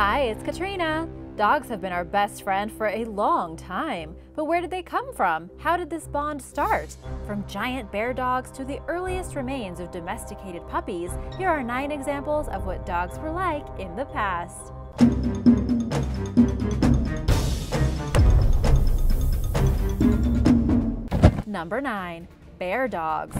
Hi, it's Katrina. Dogs have been our best friend for a long time. But where did they come from? How did this bond start? From giant bear dogs to the earliest remains of domesticated puppies, here are 9 examples of what dogs were like in the past. Number 9. Bear dogs.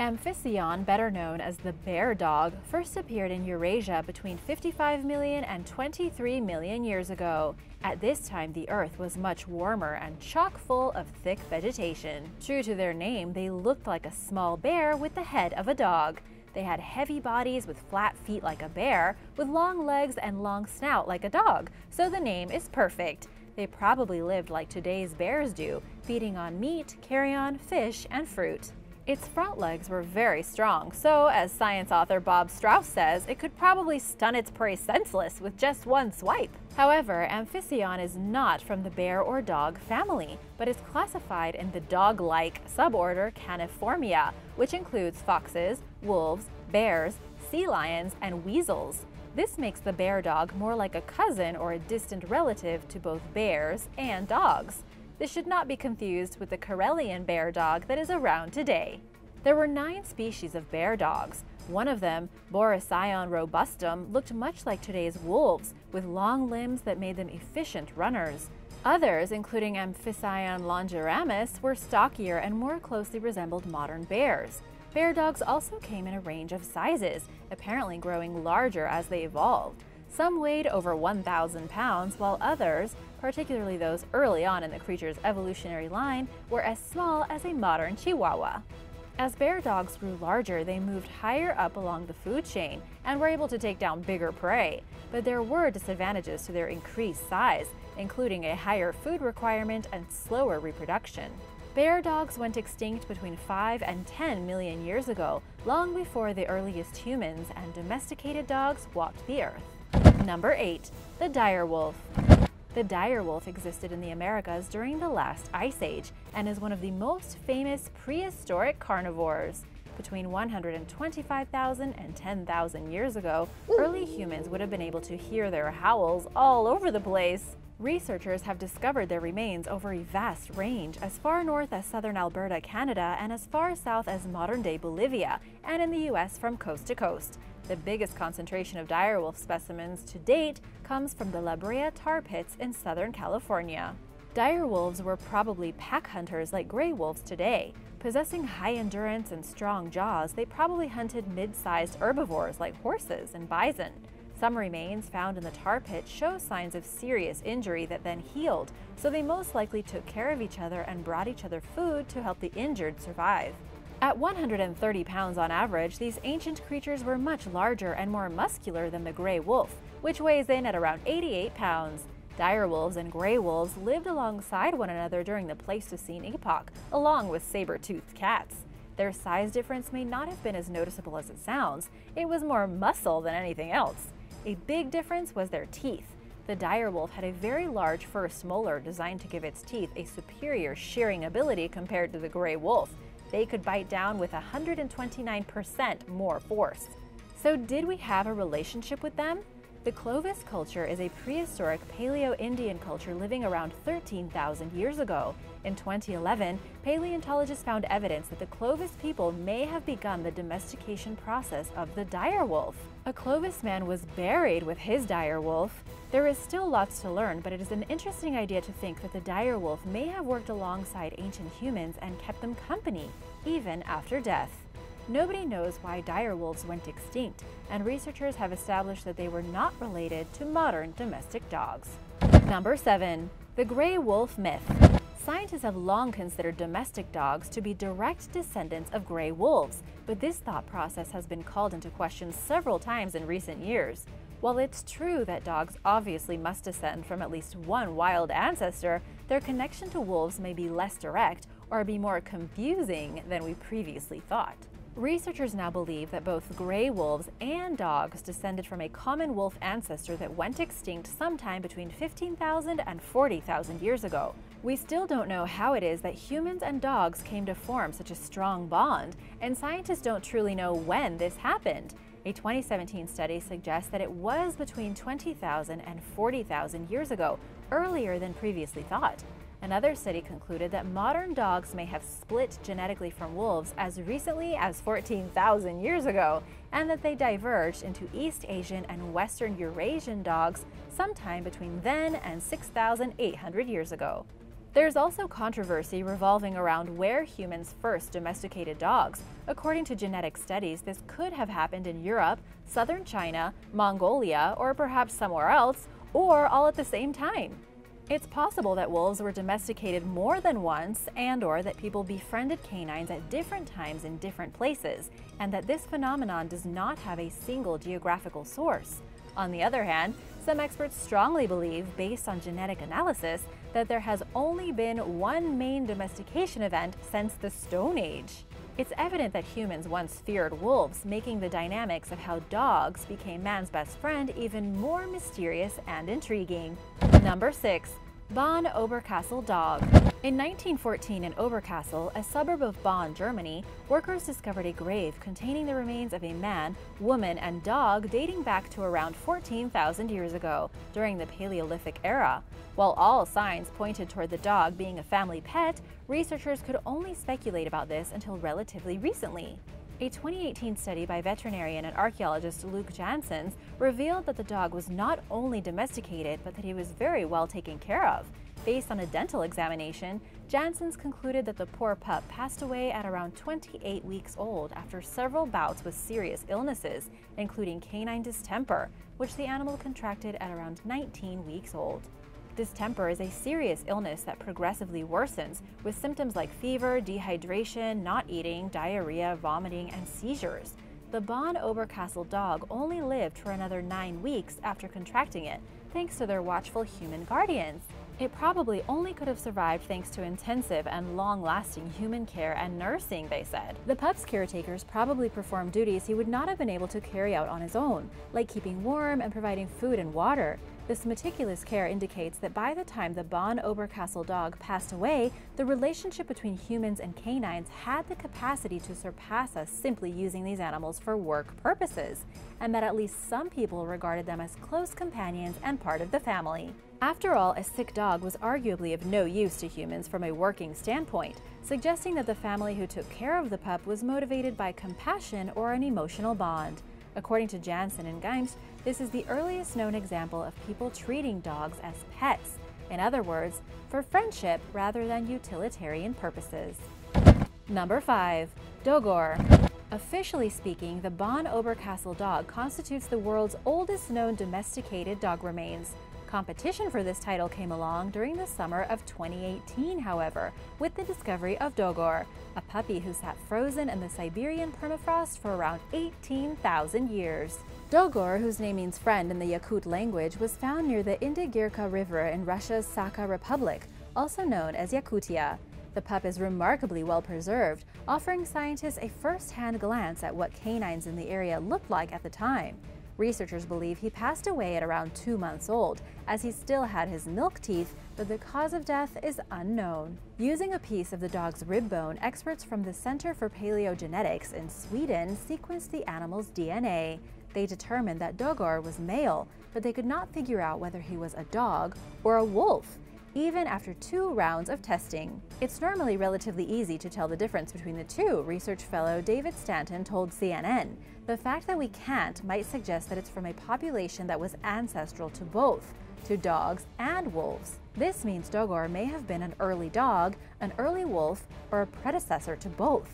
Amphicyon, better known as the bear dog, first appeared in Eurasia between 55 million and 23 million years ago. At this time, the earth was much warmer and chock full of thick vegetation. True to their name, they looked like a small bear with the head of a dog. They had heavy bodies with flat feet like a bear, with long legs and long snout like a dog, so the name is perfect. They probably lived like today's bears do, feeding on meat, carrion, fish, and fruit. Its front legs were very strong, so as science author Bob Strauss says, it could probably stun its prey senseless with just one swipe. However, Amphicyon is not from the bear or dog family, but is classified in the dog-like suborder Caniformia, which includes foxes, wolves, bears, sea lions, and weasels. This makes the bear dog more like a cousin or a distant relative to both bears and dogs. This should not be confused with the Karelian bear dog that is around today. There were 9 species of bear dogs. One of them, Borocyon robustum, looked much like today's wolves, with long limbs that made them efficient runners. Others, including Amphicyon longiramis, were stockier and more closely resembled modern bears. Bear dogs also came in a range of sizes, apparently growing larger as they evolved. Some weighed over 1,000 pounds, while others, particularly those early on in the creature's evolutionary line, were as small as a modern Chihuahua. As bear dogs grew larger, they moved higher up along the food chain and were able to take down bigger prey. But there were disadvantages to their increased size, including a higher food requirement and slower reproduction. Bear dogs went extinct between 5 and 10 million years ago, long before the earliest humans and domesticated dogs walked the earth. Number 8. The dire wolf. The dire wolf existed in the Americas during the last Ice Age and is one of the most famous prehistoric carnivores. Between 125,000 and 10,000 years ago, early humans would have been able to hear their howls all over the place. Researchers have discovered their remains over a vast range, as far north as southern Alberta, Canada, and as far south as modern-day Bolivia, and in the US from coast to coast. The biggest concentration of direwolf specimens to date comes from the La Brea tar pits in Southern California. Direwolves were probably pack hunters like gray wolves today. Possessing high endurance and strong jaws, they probably hunted mid-sized herbivores like horses and bison. Some remains found in the tar pit show signs of serious injury that then healed, so they most likely took care of each other and brought each other food to help the injured survive. At 130 pounds on average, these ancient creatures were much larger and more muscular than the gray wolf, which weighs in at around 88 pounds. Dire wolves and gray wolves lived alongside one another during the Pleistocene epoch, along with saber-toothed cats. Their size difference may not have been as noticeable as it sounds. It was more muscle than anything else. A big difference was their teeth. The dire wolf had a very large first molar designed to give its teeth a superior shearing ability compared to the gray wolf. They could bite down with 129% more force. So did we have a relationship with them? The Clovis culture is a prehistoric Paleo-Indian culture living around 13,000 years ago. In 2011, paleontologists found evidence that the Clovis people may have begun the domestication process of the dire wolf. A Clovis man was buried with his dire wolf. There is still lots to learn, but it is an interesting idea to think that the dire wolf may have worked alongside ancient humans and kept them company, even after death. Nobody knows why dire wolves went extinct, and researchers have established that they were not related to modern domestic dogs. Number 7. The gray wolf myth. Scientists have long considered domestic dogs to be direct descendants of gray wolves, but this thought process has been called into question several times in recent years. While it's true that dogs obviously must descend from at least one wild ancestor, their connection to wolves may be less direct or be more confusing than we previously thought. Researchers now believe that both gray wolves and dogs descended from a common wolf ancestor that went extinct sometime between 15,000 and 40,000 years ago. We still don't know how it is that humans and dogs came to form such a strong bond, and scientists don't truly know when this happened. A 2017 study suggests that it was between 20,000 and 40,000 years ago, earlier than previously thought. Another study concluded that modern dogs may have split genetically from wolves as recently as 14,000 years ago, and that they diverged into East Asian and Western Eurasian dogs sometime between then and 6,800 years ago. There's also controversy revolving around where humans first domesticated dogs. According to genetic studies, this could have happened in Europe, southern China, Mongolia, or perhaps somewhere else, or all at the same time. It's possible that wolves were domesticated more than once, and/or that people befriended canines at different times in different places, and that this phenomenon does not have a single geographical source. On the other hand, some experts strongly believe, based on genetic analysis, that there has only been one main domestication event since the Stone Age. It's evident that humans once feared wolves, making the dynamics of how dogs became man's best friend even more mysterious and intriguing. Number 6. Bonn-Oberkassel dog. In 1914 in Oberkassel, a suburb of Bonn, Germany, workers discovered a grave containing the remains of a man, woman, and dog dating back to around 14,000 years ago, during the Paleolithic era. While all signs pointed toward the dog being a family pet, researchers could only speculate about this until relatively recently. A 2018 study by veterinarian and archaeologist Luke Janssens revealed that the dog was not only domesticated, but that he was very well taken care of. Based on a dental examination, Janssens concluded that the poor pup passed away at around 28 weeks old after several bouts with serious illnesses, including canine distemper, which the animal contracted at around 19 weeks old. Distemper is a serious illness that progressively worsens, with symptoms like fever, dehydration, not eating, diarrhea, vomiting, and seizures. The Bonn-Oberkassel dog only lived for another 9 weeks after contracting it, thanks to their watchful human guardians. It probably only could have survived thanks to intensive and long-lasting human care and nursing, they said. The pup's caretakers probably performed duties he would not have been able to carry out on his own, like keeping warm and providing food and water. This meticulous care indicates that by the time the Bonn-Oberkassel dog passed away, the relationship between humans and canines had the capacity to surpass us simply using these animals for work purposes, and that at least some people regarded them as close companions and part of the family. After all, a sick dog was arguably of no use to humans from a working standpoint, suggesting that the family who took care of the pup was motivated by compassion or an emotional bond. According to Janssen and Geimst, this is the earliest known example of people treating dogs as pets. In other words, for friendship rather than utilitarian purposes. Number 5. Dogor. Officially speaking, the Bonn-Oberkassel dog constitutes the world's oldest known domesticated dog remains. Competition for this title came along during the summer of 2018, however, with the discovery of Dogor, a puppy who sat frozen in the Siberian permafrost for around 18,000 years. Dogor, whose name means friend in the Yakut language, was found near the Indigirka River in Russia's Sakha Republic, also known as Yakutia. The pup is remarkably well preserved, offering scientists a first-hand glance at what canines in the area looked like at the time. Researchers believe he passed away at around 2 months old, as he still had his milk teeth, but the cause of death is unknown. Using a piece of the dog's rib bone, experts from the Center for Paleogenetics in Sweden sequenced the animal's DNA. They determined that Dogor was male, but they could not figure out whether he was a dog or a wolf, even after 2 rounds of testing. It's normally relatively easy to tell the difference between the two, research fellow David Stanton told CNN. The fact that we can't might suggest that it's from a population that was ancestral to both, to dogs and wolves. This means Dogor may have been an early dog, an early wolf, or a predecessor to both.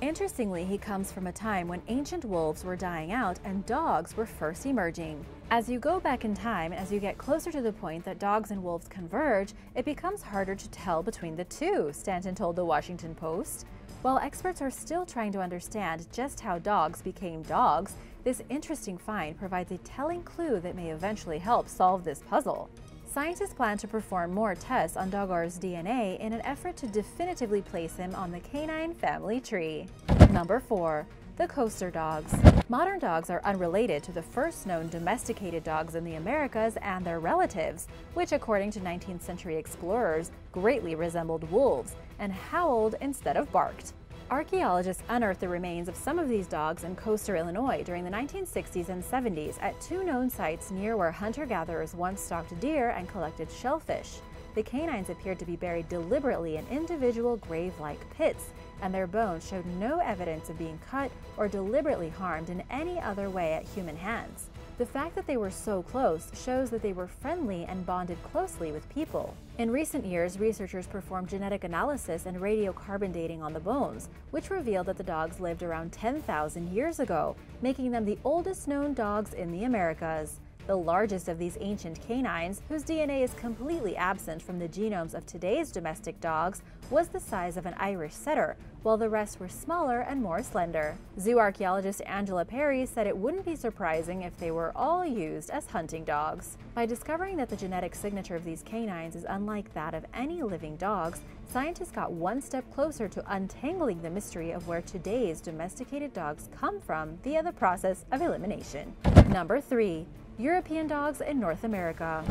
Interestingly, he comes from a time when ancient wolves were dying out and dogs were first emerging. As you go back in time, as you get closer to the point that dogs and wolves converge, it becomes harder to tell between the two, Stanton told the Washington Post. While experts are still trying to understand just how dogs became dogs, this interesting find provides a telling clue that may eventually help solve this puzzle. Scientists plan to perform more tests on Dogor's DNA in an effort to definitively place him on the canine family tree. Number 4. The Koster dogs. Modern dogs are unrelated to the first known domesticated dogs in the Americas and their relatives, which according to 19th century explorers greatly resembled wolves and howled instead of barked. Archaeologists unearthed the remains of some of these dogs in Koster, Illinois during the 1960s and 70s at two known sites near where hunter-gatherers once stalked deer and collected shellfish. The canines appeared to be buried deliberately in individual grave-like pits, and their bones showed no evidence of being cut or deliberately harmed in any other way at human hands. The fact that they were so close shows that they were friendly and bonded closely with people. In recent years, researchers performed genetic analysis and radiocarbon dating on the bones, which revealed that the dogs lived around 10,000 years ago, making them the oldest known dogs in the Americas. The largest of these ancient canines, whose DNA is completely absent from the genomes of today's domestic dogs, was the size of an Irish setter, while the rest were smaller and more slender. Zoo archaeologist Angela Perry said it wouldn't be surprising if they were all used as hunting dogs. By discovering that the genetic signature of these canines is unlike that of any living dogs, scientists got one step closer to untangling the mystery of where today's domesticated dogs come from via the process of elimination. Number 3. European dogs in North America.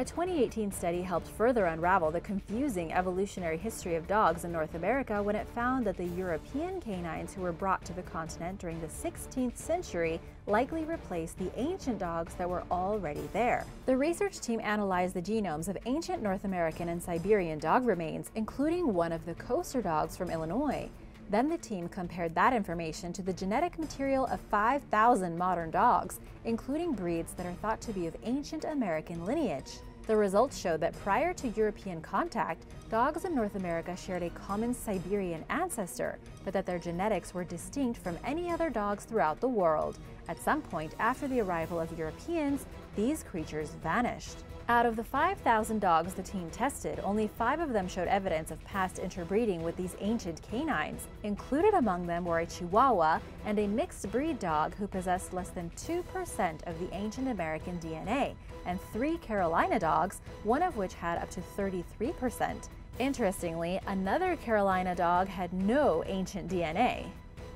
A 2018 study helped further unravel the confusing evolutionary history of dogs in North America when it found that the European canines who were brought to the continent during the 16th century likely replaced the ancient dogs that were already there. The research team analyzed the genomes of ancient North American and Siberian dog remains, including one of the Koster dogs from Illinois. Then the team compared that information to the genetic material of 5,000 modern dogs, including breeds that are thought to be of ancient American lineage. The results showed that prior to European contact, dogs in North America shared a common Siberian ancestor, but that their genetics were distinct from any other dogs throughout the world. At some point after the arrival of Europeans, these creatures vanished. Out of the 5,000 dogs the team tested, only 5 of them showed evidence of past interbreeding with these ancient canines. Included among them were a Chihuahua and a mixed-breed dog who possessed less than 2% of the ancient American DNA, and 3 Carolina dogs, one of which had up to 33%. Interestingly, another Carolina dog had no ancient DNA.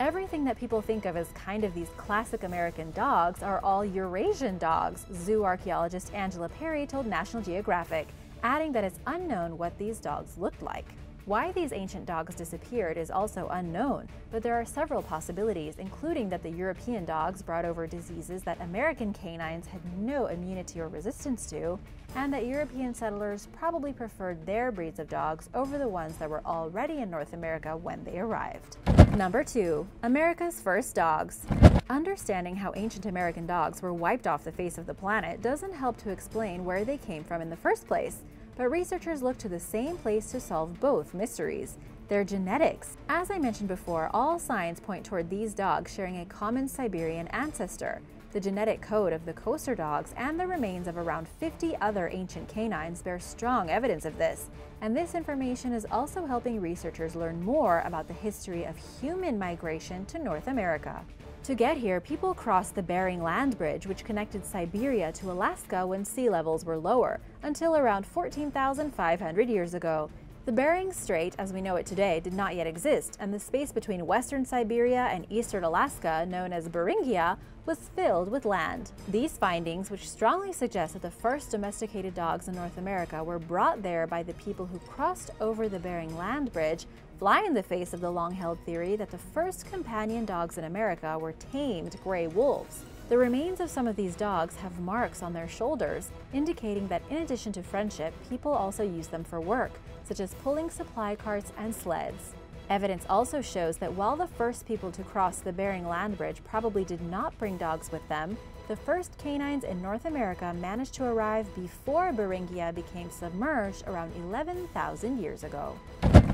Everything that people think of as kind of these classic American dogs are all Eurasian dogs, zoo archaeologist Angela Perry told National Geographic, adding that it's unknown what these dogs looked like. Why these ancient dogs disappeared is also unknown, but there are several possibilities, including that the European dogs brought over diseases that American canines had no immunity or resistance to, and that European settlers probably preferred their breeds of dogs over the ones that were already in North America when they arrived. Number 2. America's first dogs. Understanding how ancient American dogs were wiped off the face of the planet doesn't help to explain where they came from in the first place. But researchers looked to the same place to solve both mysteries: their genetics. As I mentioned before, all signs point toward these dogs sharing a common Siberian ancestor. The genetic code of the Koster dogs and the remains of around 50 other ancient canines bear strong evidence of this, and this information is also helping researchers learn more about the history of human migration to North America. To get here, people crossed the Bering Land Bridge, which connected Siberia to Alaska when sea levels were lower, until around 14,500 years ago. The Bering Strait, as we know it today, did not yet exist, and the space between western Siberia and eastern Alaska, known as Beringia, was filled with land. These findings, which strongly suggest that the first domesticated dogs in North America were brought there by the people who crossed over the Bering Land Bridge, fly in the face of the long-held theory that the first companion dogs in America were tamed gray wolves. The remains of some of these dogs have marks on their shoulders, indicating that in addition to friendship, people also use them for work, such as pulling supply carts and sleds. Evidence also shows that while the first people to cross the Bering Land Bridge probably did not bring dogs with them, the first canines in North America managed to arrive before Beringia became submerged around 11,000 years ago.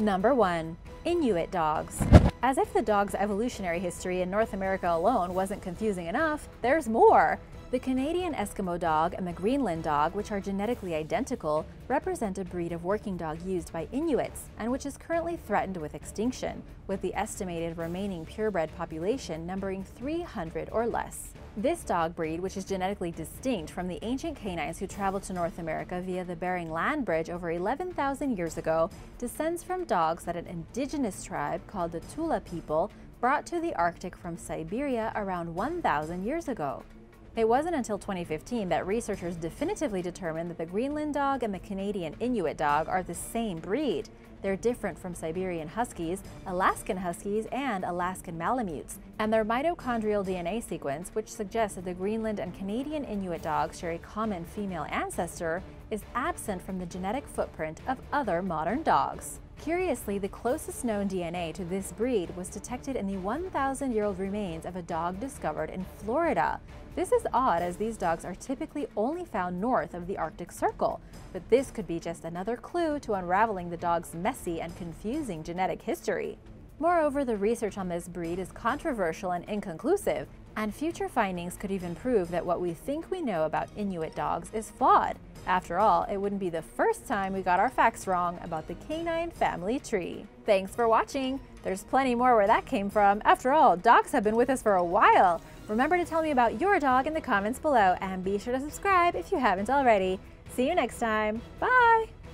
Number 1. Inuit dogs. As if the dog's evolutionary history in North America alone wasn't confusing enough, there's more! The Canadian Eskimo dog and the Greenland dog, which are genetically identical, represent a breed of working dog used by Inuits, and which is currently threatened with extinction, with the estimated remaining purebred population numbering 300 or less. This dog breed, which is genetically distinct from the ancient canines who traveled to North America via the Bering Land Bridge over 11,000 years ago, descends from dogs that an indigenous tribe called the Tula people brought to the Arctic from Siberia around 1,000 years ago. It wasn't until 2015 that researchers definitively determined that the Greenland dog and the Canadian Inuit dog are the same breed. They're different from Siberian Huskies, Alaskan Huskies, and Alaskan Malamutes, and their mitochondrial DNA sequence, which suggests that the Greenland and Canadian Inuit dogs share a common female ancestor, is absent from the genetic footprint of other modern dogs. Curiously, the closest known DNA to this breed was detected in the 1,000-year-old remains of a dog discovered in Florida. This is odd, as these dogs are typically only found north of the Arctic Circle, but this could be just another clue to unraveling the dog's messy and confusing genetic history. Moreover, the research on this breed is controversial and inconclusive, and future findings could even prove that what we think we know about Inuit dogs is flawed. After all, it wouldn't be the first time we got our facts wrong about the canine family tree. Thanks for watching! There's plenty more where that came from. After all, dogs have been with us for a while. Remember to tell me about your dog in the comments below, and be sure to subscribe if you haven't already. See you next time. Bye!